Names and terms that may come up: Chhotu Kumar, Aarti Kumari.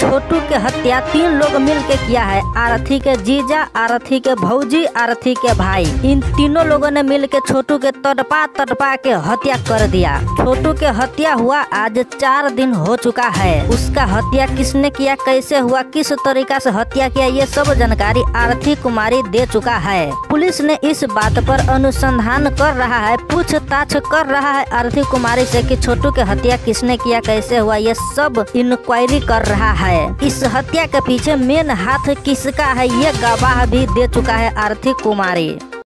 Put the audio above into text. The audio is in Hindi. छोटू के हत्या 3 लोग मिलकर किया है। आरती के जीजा, आरती के भौजी, आरती के भाई, इन तीनों लोगों ने मिलकर छोटू के तड़पा के हत्या कर दिया। छोटू के हत्या हुआ आज 4 दिन हो चुका है। उसका हत्या किसने किया, कैसे हुआ, किस तरीका से हत्या किया, ये सब जानकारी आरती कुमारी दे चुका है। पुलिस ने इस बात पर अनुसंधान कर रहा है, पूछताछ कर रहा है आरती कुमारी से कि छोटू के हत्या किसने किया, कैसे हुआ, ये सब इंक्वायरी कर रहा है। इस हत्या के पीछे मेन हाथ किसका है, ये गवाह भी दे चुका है आरती कुमारी।